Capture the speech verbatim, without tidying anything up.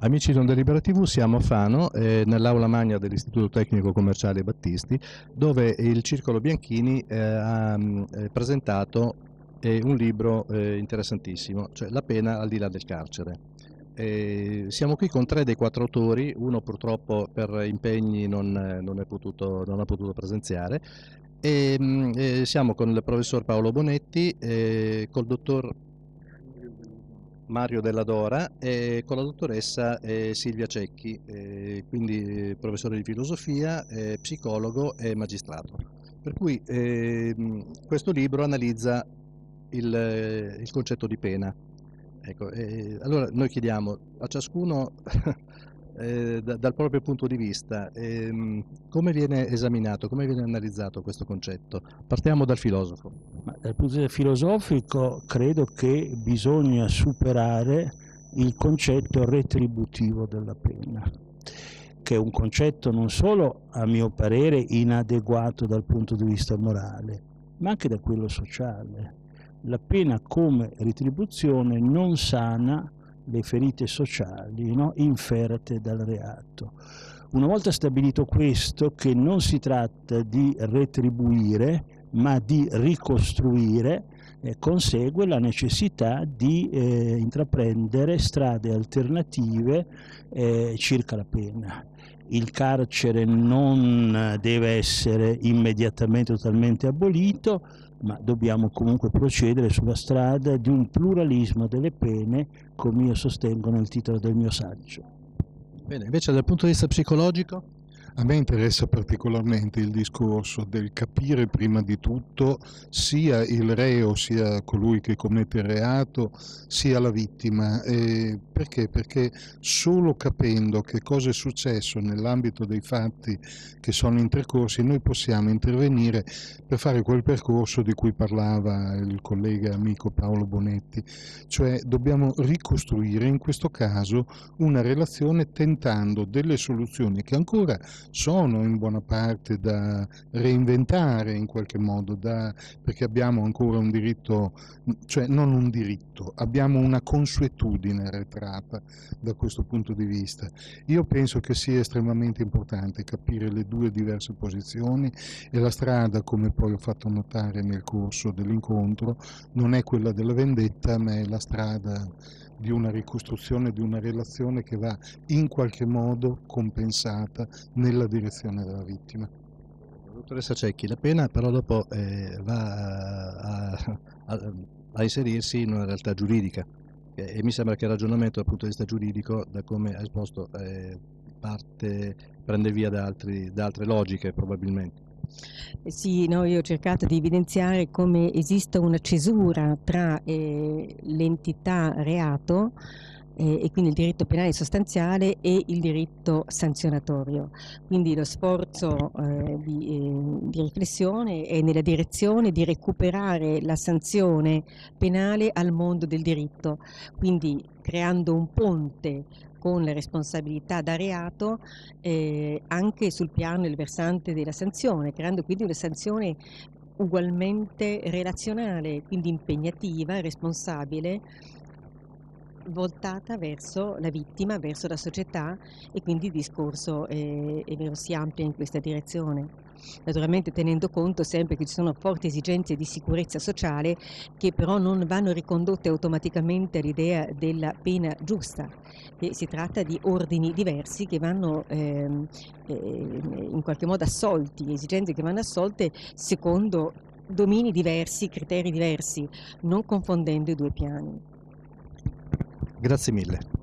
Amici di Ondalibera tivù, siamo a Fano, eh, nell'aula magna dell'Istituto Tecnico Commerciale Battisti, dove il Circolo Bianchini eh, ha eh, presentato eh, un libro eh, interessantissimo, cioè La pena al di là del carcere. Eh, siamo qui con tre dei quattro autori, uno purtroppo per impegni non, non, è potuto, non ha potuto presenziare, e, eh, siamo con il professor Paolo Bonetti, eh, col dottor Mario Della Dora e con la dottoressa eh, Silvia Cecchi, eh, quindi eh, professore di filosofia, eh, psicologo e magistrato. Per cui eh, questo libro analizza il, il concetto di pena. Ecco, eh, allora noi chiediamo a ciascuno eh, da, dal proprio punto di vista eh, come viene esaminato, come viene analizzato questo concetto. Partiamo dal filosofo. Ma dal punto di vista filosofico credo che bisogna superare il concetto retributivo della pena, che è un concetto non solo a mio parere inadeguato dal punto di vista morale, ma anche da quello sociale. La pena come retribuzione non sana le ferite sociali, no? inferte dal reato. Una volta stabilito questo, che non si tratta di retribuire ma di ricostruire, eh, consegue la necessità di eh, intraprendere strade alternative eh, circa la pena. Il carcere non deve essere immediatamente totalmente abolito, ma dobbiamo comunque procedere sulla strada di un pluralismo delle pene, come io sostengo nel titolo del mio saggio. Bene, invece dal punto di vista psicologico? A me interessa particolarmente il discorso del capire prima di tutto sia il reo, sia colui che commette il reato, sia la vittima. E perché? Perché solo capendo che cosa è successo nell'ambito dei fatti che sono intercorsi, noi possiamo intervenire per fare quel percorso di cui parlava il collega amico Paolo Bonetti. Cioè dobbiamo ricostruire in questo caso una relazione tentando delle soluzioni che ancora sono in buona parte da reinventare in qualche modo, da, perché abbiamo ancora un diritto, cioè non un diritto, abbiamo una consuetudine arretrata da questo punto di vista. Io penso che sia estremamente importante capire le due diverse posizioni e la strada, come poi ho fatto notare nel corso dell'incontro, non è quella della vendetta, ma è la strada di una ricostruzione, di una relazione che va in qualche modo compensata nella direzione della vittima. Dottoressa Cecchi, la pena però dopo eh, va a, a, a inserirsi in una realtà giuridica e, e mi sembra che il ragionamento dal punto di vista giuridico, da come ha esposto, eh, parte, prende via da, altri, da altre logiche probabilmente. Sì, no, io ho cercato di evidenziare come esista una cesura tra eh, l'entità reato eh, e quindi il diritto penale sostanziale e il diritto sanzionatorio. Quindi lo sforzo eh, di, eh, di riflessione è nella direzione di recuperare la sanzione penale al mondo del diritto, quindi creando un ponte con le responsabilità da reato eh, anche sul piano del versante della sanzione, creando quindi una sanzione ugualmente relazionale, quindi impegnativa, responsabile, voltata verso la vittima, verso la società, e quindi il discorso eh, è vero, si amplia in questa direzione. Naturalmente tenendo conto sempre che ci sono forti esigenze di sicurezza sociale che però non vanno ricondotte automaticamente all'idea della pena giusta. E si tratta di ordini diversi che vanno ehm, ehm, in qualche modo assolti, esigenze che vanno assolte secondo domini diversi, criteri diversi, non confondendo i due piani. Grazie mille.